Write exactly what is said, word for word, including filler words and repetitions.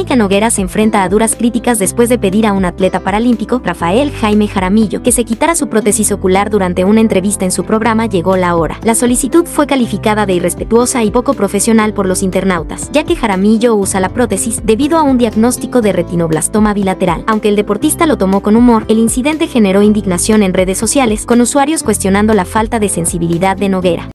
Mónica Noguera se enfrenta a duras críticas después de pedir a un atleta paralímpico, Rafael Jaime Jaramillo, que se quitara su prótesis ocular durante una entrevista en su programa Llegó la hora. La solicitud fue calificada de irrespetuosa y poco profesional por los internautas, ya que Jaramillo usa la prótesis debido a un diagnóstico de retinoblastoma bilateral. Aunque el deportista lo tomó con humor, el incidente generó indignación en redes sociales, con usuarios cuestionando la falta de sensibilidad de Noguera.